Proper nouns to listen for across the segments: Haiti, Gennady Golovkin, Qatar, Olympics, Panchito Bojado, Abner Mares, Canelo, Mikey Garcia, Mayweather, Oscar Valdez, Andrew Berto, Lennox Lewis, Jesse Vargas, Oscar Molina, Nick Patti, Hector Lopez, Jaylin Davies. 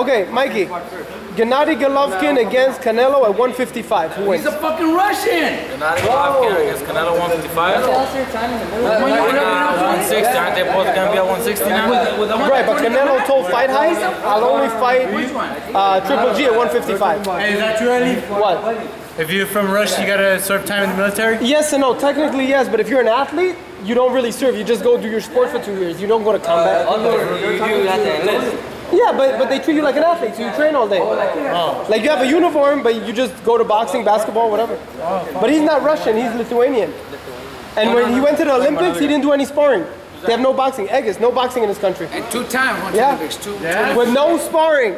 Okay, Mikey. Gennady Golovkin against Canelo at 155. Who wins? He's a fucking Russian. Gennady Golovkin against Canelo 155. Right now 160. Aren't they both gonna be at 160 now? Right, but Canelo told fight height. I'll only fight Triple G at 155. Hey, is that too early? What? If you're from Russia, you gotta serve time in the military? Yes and no. Technically, yes, but if you're an athlete, you don't really serve. You just go do your sport for 2 years. You don't go to combat. Yeah, but they treat you like an athlete, so you train all day. Oh. Like you have a uniform, but you just go to boxing, basketball, whatever. But he's not Russian, he's Lithuanian. And when he went to the Olympics, he didn't do any sparring. They have no boxing. Eggs, no boxing in this country. And 2 times, yeah. Olympics, 2 times. With no sparring.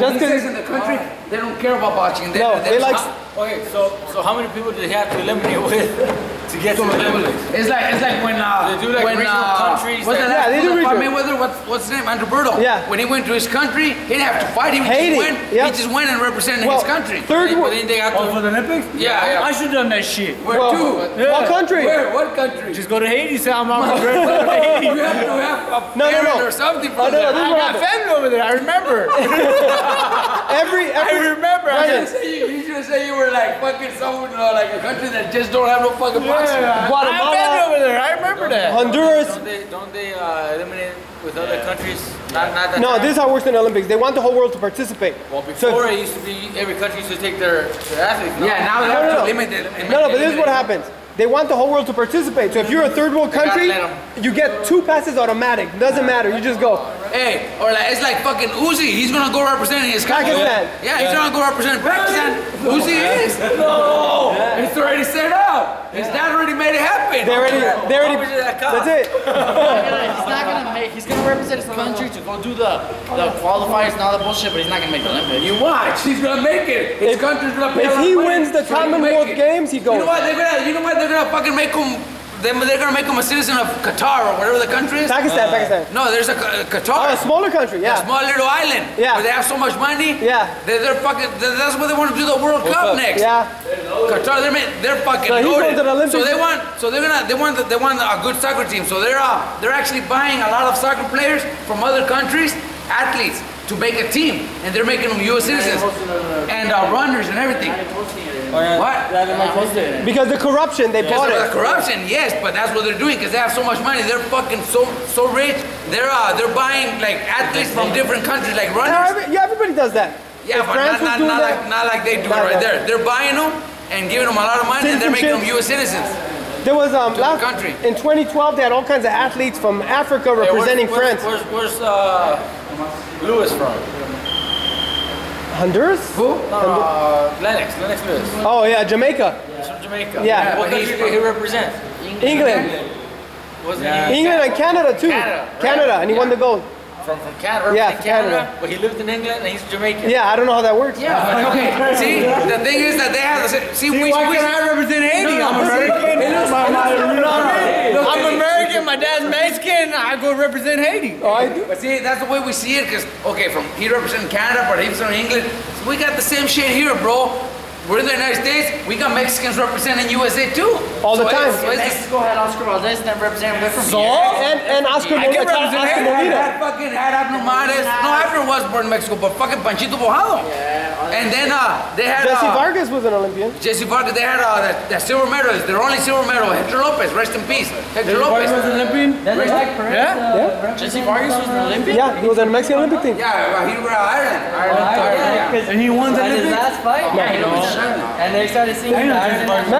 Just because in the country, they don't care about boxing. They like... Okay, so how many people did he have to eliminate with to get to the Olympics? It's like when they do like when countries. Yeah, they do regional. Mayweather, what's his name? Andrew Berto. Yeah. When he went to his country, he didn't have to fight. He would Haiti. Just win. Yep. He just went and represented his country. Third one. Oh, for the Olympics? Yeah, yeah. I should have done that shit. Where to? Yeah. What country? Where? What country? Just go to Haiti. Say I'm out of Haiti. You have to have a parent or something for that. I got family over there. I remember. I remember. You should say you were like fucking someone like a country that just don't have no fucking boxing. Guatemala, I've been over there. I remember that. Honduras. Don't they eliminate with other countries? Not that no, time. This is how it works in the Olympics. They want the whole world to participate. Well, before it used to be every country used to take their athletes. No? Yeah, now they have to limit it. No, but this is what happens. They want the whole world to participate. So if you're a third world country, you get 2 passes automatic. Doesn't matter. You just go. Hey, or like, it's like fucking Uzi. He's gonna go representing his country. Pakistan. Yeah, he's gonna go represent Pakistan. Uzi is. No, it's already set up. His dad already made it happen. They already. That's it. He's gonna represent his country to go do the qualifiers and all that bullshit. But he's not gonna make the Olympics. You watch. He's gonna make it. His country's gonna pay. If he wins the Commonwealth Games, he goes. You know what? They're gonna fucking make him. They're gonna make him a citizen of Qatar or whatever the country is. Pakistan. No, there's a Qatar. Oh, a smaller country. Yeah. A small little island. Yeah. Where they have so much money. Yeah. They're fucking. That's what they want to do the World Cup next. Yeah. Qatar. They're fucking loaded. So they want. So they're gonna. They want a good soccer team. So they're actually buying a lot of soccer players from other countries, athletes, to make a team, and they're making them U.S. citizens and runners and everything. What? Because the corruption, they bought it. The corruption, yes, but that's what they're doing because they have so much money. They're fucking so rich. They're buying like athletes from different countries, like runners. Yeah, everybody does that. Yeah, if but not like they do it right there. They're buying them and giving them a lot of money, and they're making them U.S. citizens. There was last country in 2012. They had all kinds of athletes from Africa representing France. Where's Lewis from? Honduras? Who? Lennox Lewis. Oh yeah, Jamaica. Yeah. He's from Jamaica. Yeah. What country did he represent? England. England and Canada too. Canada, and he won the gold. From Canada. Yeah, Canada. But he lived in England and he's Jamaican. Yeah, I don't know how that works. Yeah. Okay. See, the thing is that they have. See, why can't I represent Haiti? No, I'm American. I'm American. My dad's Mexican. I go represent Haiti. Oh, I do. But see, that's the way we see it. Cause from he represented Canada, but he's from England. So we got the same shit here, bro. We're in the United States. We got Mexicans representing USA too. All the time. Mexico had Oscar Valdez and represented them from here. And Oscar Molina. I fucking had Abner Mares. No, Abner was born in Mexico, but fucking Panchito Bojado. Yeah. And then they had Jesse Vargas was an Olympian. Jesse Vargas. They had that silver medalist. Their only silver medal. Hector Lopez. Rest in peace. Hector Lopez was an Olympian. That's like Perez. Yeah. Jesse Vargas was an Olympian. Yeah, he was on the Mexican Olympic team. Yeah, he was Ireland. And he won the Olympics. His last fight. Yeah. And they started singing.